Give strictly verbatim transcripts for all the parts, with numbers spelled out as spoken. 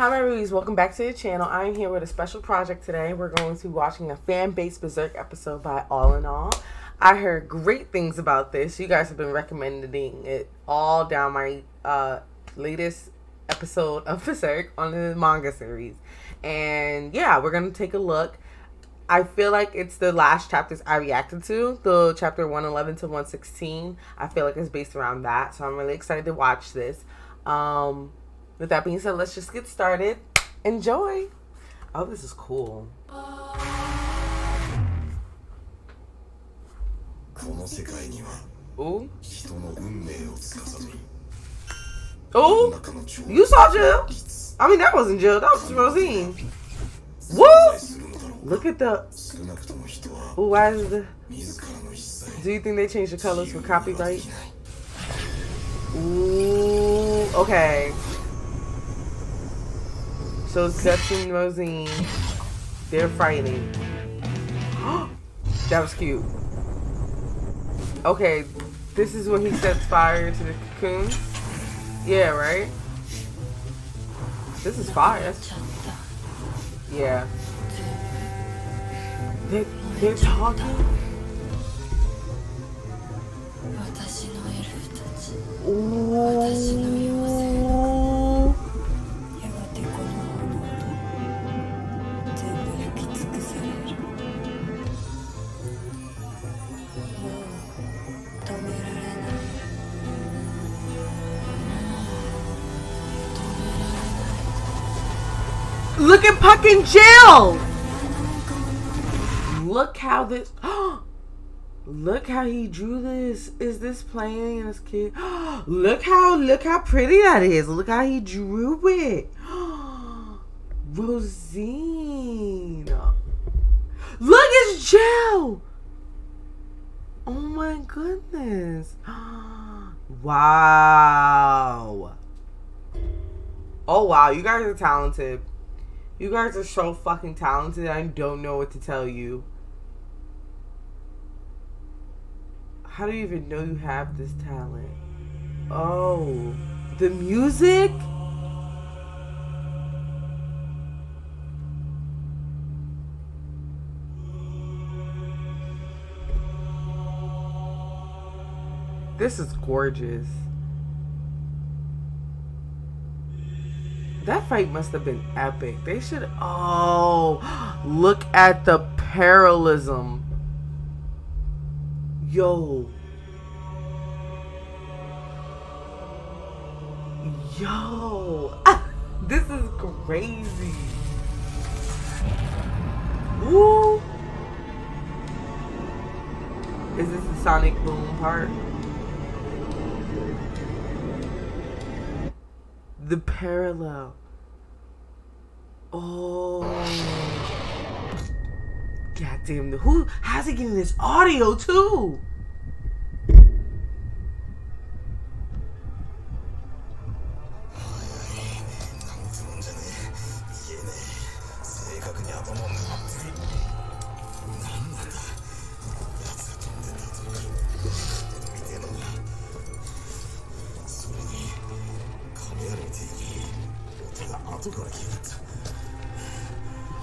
Hi my Rubies, welcome back to the channel. I am here with a special project today. We're going to be watching a fan-based Berserk episode by All in All. I heard great things about this. You guys have been recommending it all down my uh, latest episode of Berserk on the manga series. And yeah, we're going to take a look. I feel like it's the last chapters I reacted to, the chapter one eleven to one sixteen. I feel like it's based around that, so I'm really excited to watch this. Um... With that being said, let's just get started. Enjoy. Oh, this is cool. Ooh. Oh, you saw Jill. I mean, that wasn't Jill. That was Rosine. Woo! Look at the. Ooh, why is the? Do you think they changed the colors for copyright? Ooh. Okay. So it's Guts and Rosine. They're fighting. That was cute. Okay, this is when he sets fire to the cocoon. Yeah, right? This is fire. Yeah. They, they're talking. Ooh. Look at Puck and Jill! Look how this. Look how he drew this. Is this playing in his kid? Look how look how pretty that is. Look how he drew it. Rosine. Look, it's Jill! Oh my goodness. Wow. Oh wow, you guys are talented. You guys are so fucking talented. I don't know what to tell you. How do you even know you have this talent? Oh, the music? This is gorgeous. That fight must have been epic. They should. Oh, look at the parallelism. Yo. Yo. Ah, this is crazy. Woo. Is this the sonic boom part? The parallel. Oh. God damn. Who? How's he getting this audio too?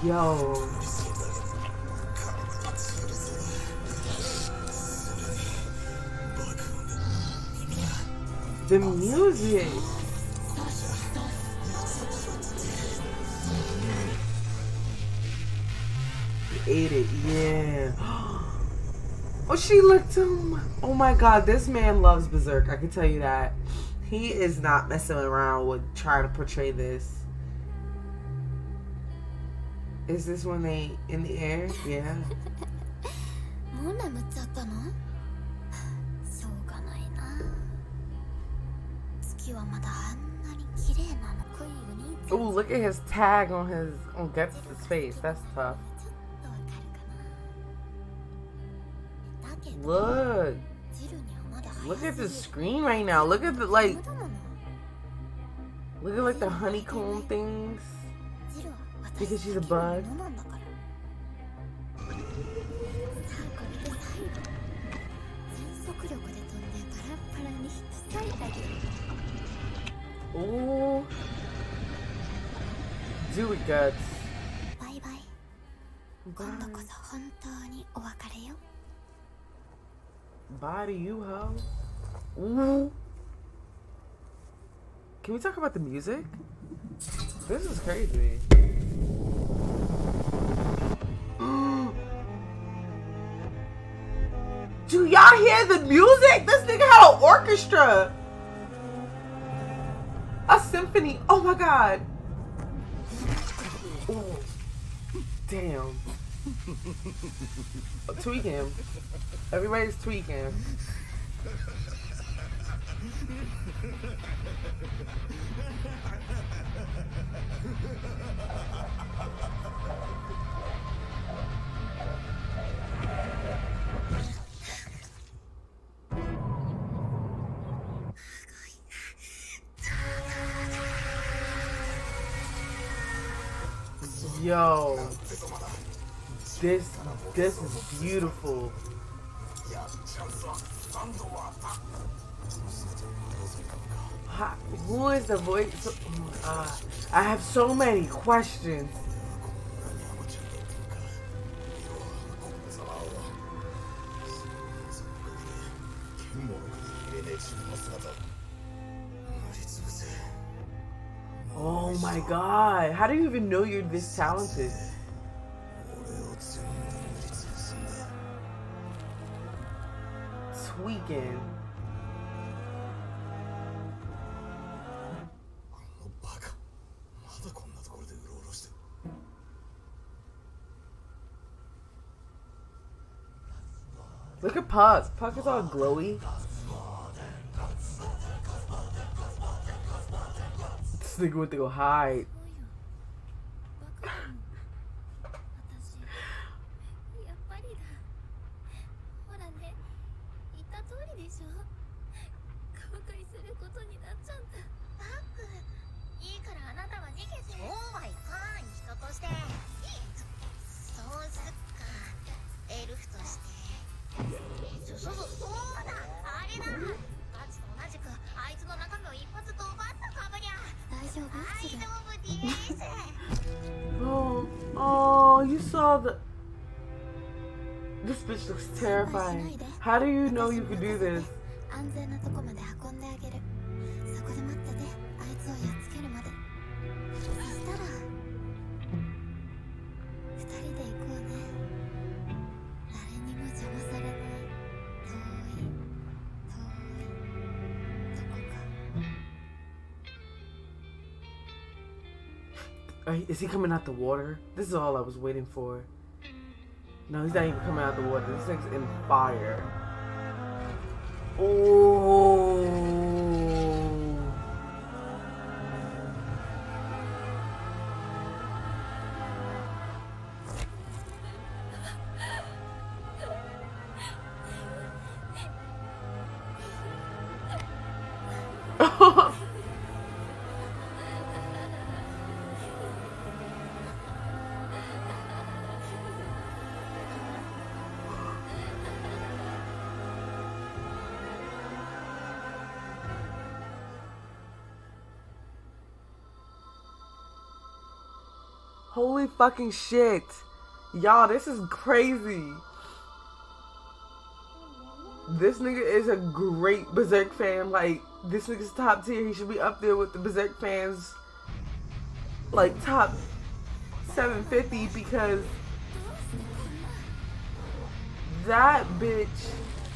Yo. The music. He ate it, yeah. Oh, she licked him. Oh my God, this man loves Berserk. I can tell you that. He is not messing around with trying to portray this. Is this when they in the air? Yeah. Oh, look at his tag on his on Guts' face. That's tough. Look. Look at the screen right now. Look at the like. Look at like the honeycomb things. Because she's a bug. Oh. do with Guts. Bye bye. Bye. Bye to you, ho. Ooh. Can we talk about the music? This is crazy. Do y'all hear the music? This nigga had an orchestra. A symphony. Oh my god. Ooh. Damn. Tweaking. Everybody's tweaking. Yo, this this is beautiful. Hi, who is the voice? Uh, I have so many questions. Oh my god, how do you even know you're this talented? Tweaking. Look at Puck. Puck is all glowy. This nigga went to go hide. Oh, oh, you saw the... This bitch looks terrifying. How do you know you could do this? Is he coming out the water? This is all I was waiting for. No, he's not even coming out the water. This thing's in fire. Oh. Holy fucking shit. Y'all, this is crazy. This nigga is a great Berserk fan. Like, this nigga's top tier. He should be up there with the Berserk fans. Like, top seven fifty, because that bitch,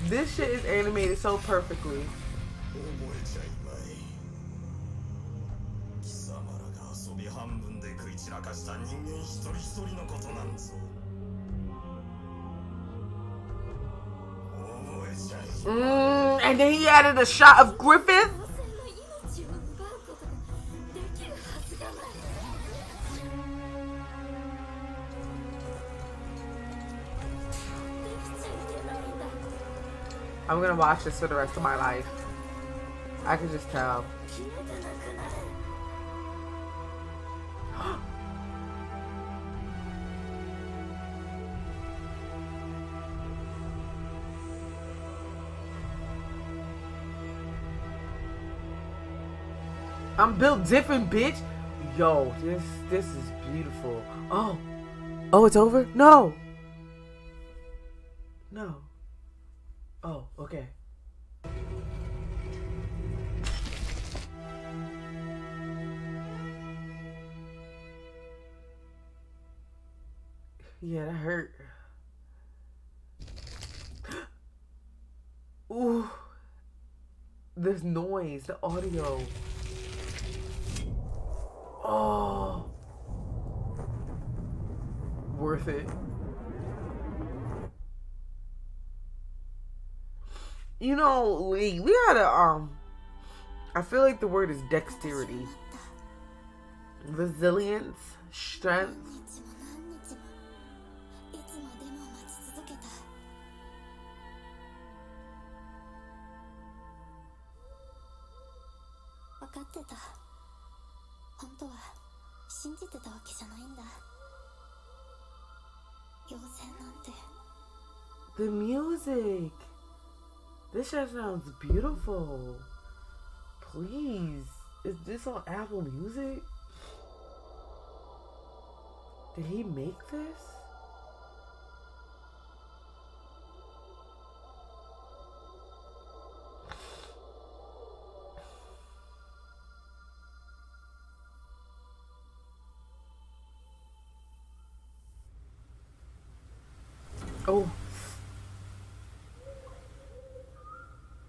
this shit is animated so perfectly. Mm, and then he added a shot of Griffith. I'm gonna watch this for the rest of my life. I can just tell. I'm built different, bitch. Yo, this this is beautiful. Oh, oh, it's over? No, no. Oh, okay. Yeah, that hurt. Ooh, this noise, the audio. Oh, worth it. You know, Lee, we gotta, um, I feel like the word is dexterity, resilience, strength. The music. This just sounds beautiful. Please. Is this on Apple Music? Did he make this? Oh,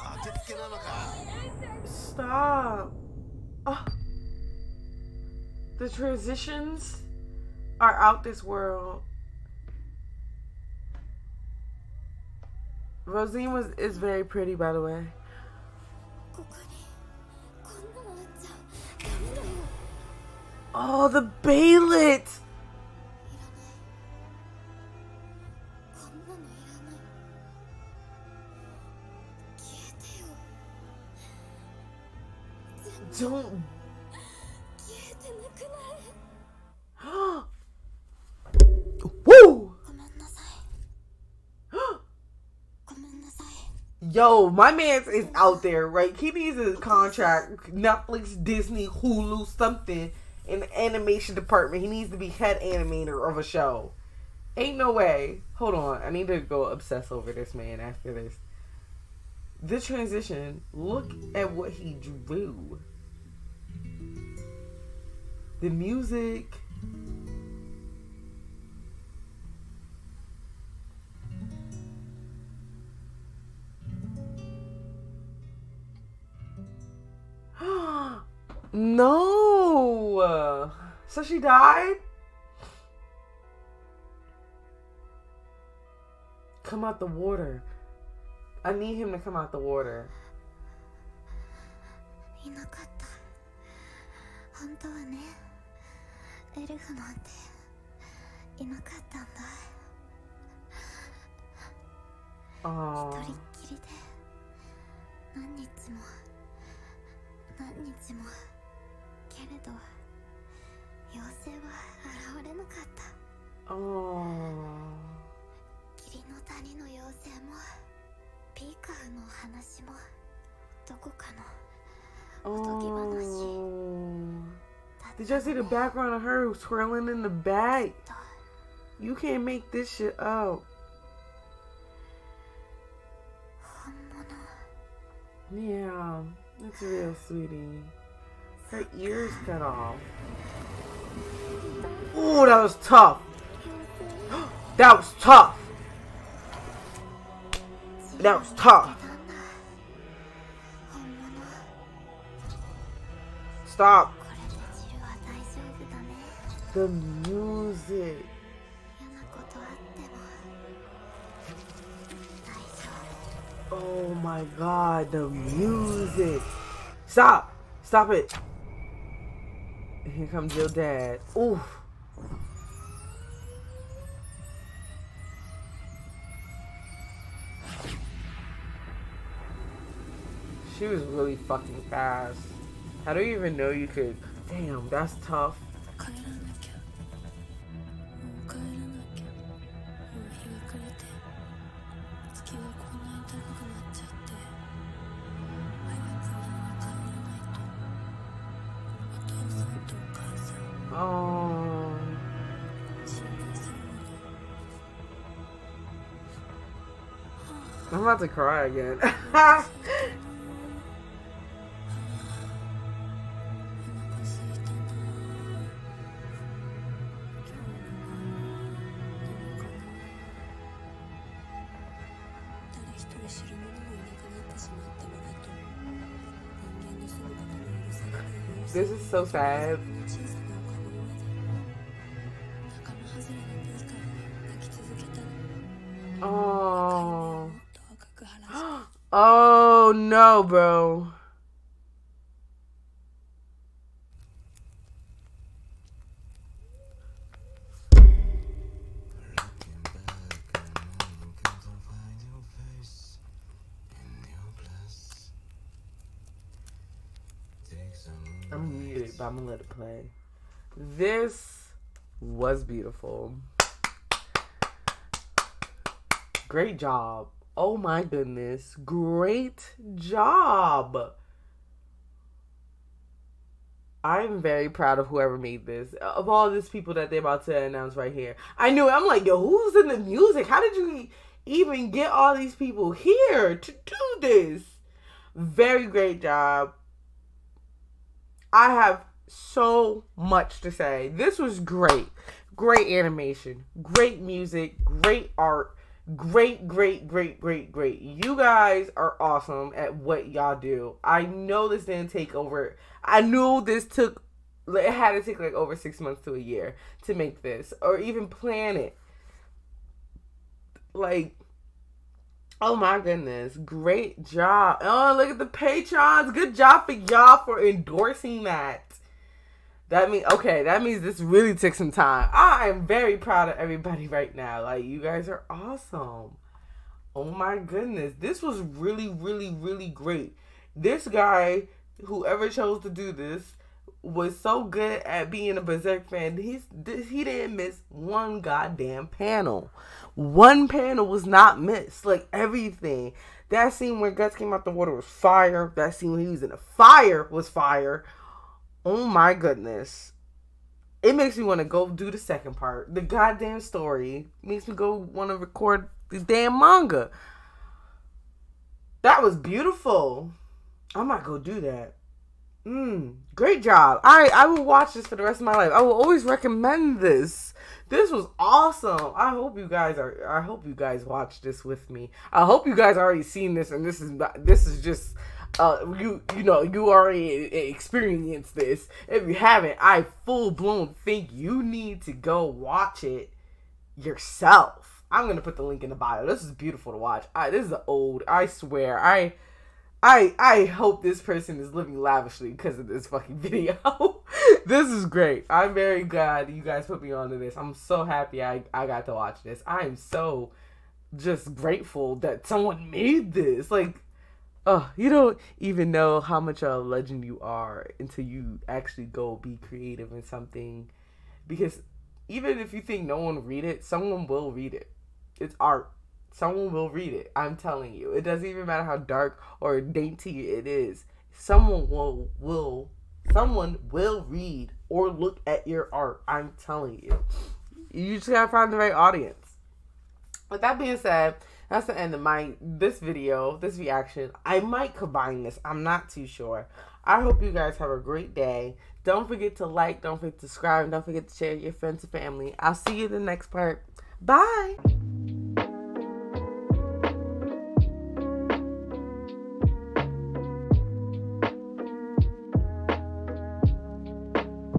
Oh. Stop. Oh. The transitions are out this world. Rosine was is very pretty, by the way. Oh, the Baylet! Don't. Woo! Yo, my man's is out there, right? He needs a contract. Netflix, Disney, Hulu, something. In the animation department, he needs to be head animator of a show. Ain't no way. Hold on, I need to go obsess over this man after this. The transition. Look at what he drew. The music. No! So she died? Come out the water. I need him to come out the water. Oh. Oh. Oh. Did y'all see the background of her swirling in the bag? You can't make this shit up. Yeah, that's real, sweetie. Her ears cut off. Ooh, that was tough. That was tough. That was tough. Stop. The music. Oh my God, the music. Stop. Stop it. Here comes your dad. Oof. She was really fucking fast. How do you even know you could? Damn, that's tough. Oh. I'm about to cry again. This is so sad. Oh. Oh no, bro. I'm muted, but I'm gonna let it play. This was beautiful. Great job. Oh my goodness. Great job. I'm very proud of whoever made this. Of all these people that they're about to announce right here. I knew it. I'm like, yo, who's in the music? How did you even get all these people here to do this? Very great job. I have so much to say. This was great. Great animation. Great music. Great art. Great, great, great, great, great. You guys are awesome at what y'all do. I know this didn't take over. I knew this took, it had to take like over six months to a year to make this or even plan it. Like, oh my goodness. Great job. Oh, look at the Patrons. Good job for y'all for endorsing that. That means, okay, that means this really took some time. I am very proud of everybody right now. Like, you guys are awesome. Oh, my goodness. This was really, really, really great. This guy, whoever chose to do this, was so good at being a Berserk fan. He's, he didn't miss one goddamn panel. One panel was not missed. Like, everything. That scene where Guts came out the water was fire. That scene when he was in the fire was fire. Oh my goodness. It makes me want to go do the second part. The goddamn story makes me go want to record this damn manga. That was beautiful. I might go do that. Mm, great job. I, I will watch this for the rest of my life. I will always recommend this. This was awesome. I hope you guys are, I hope you guys watch this with me. I hope you guys already seen this and this is, this is just... Uh, you you know, you already experienced this. If you haven't, I full blown think you need to go watch it yourself. I'm gonna put the link in the bio. This is beautiful to watch. I, this is old. I swear. I I I hope this person is living lavishly because of this fucking video. This is great. I'm very glad you guys put me onto this. I'm so happy I I got to watch this. I am so just grateful that someone made this. Like. Oh, you don't even know how much of a legend you are until you actually go be creative in something. Because even if you think no one will read it, someone will read it. It's art. Someone will read it. I'm telling you. It doesn't even matter how dark or dainty it is. Someone will, will, someone will read or look at your art. I'm telling you. You just gotta find the right audience. With that being said, that's the end of my, this video, this reaction. I might combine this. I'm not too sure. I hope you guys have a great day. Don't forget to like. Don't forget to subscribe. Don't forget to share with your friends and family. I'll see you in the next part. Bye.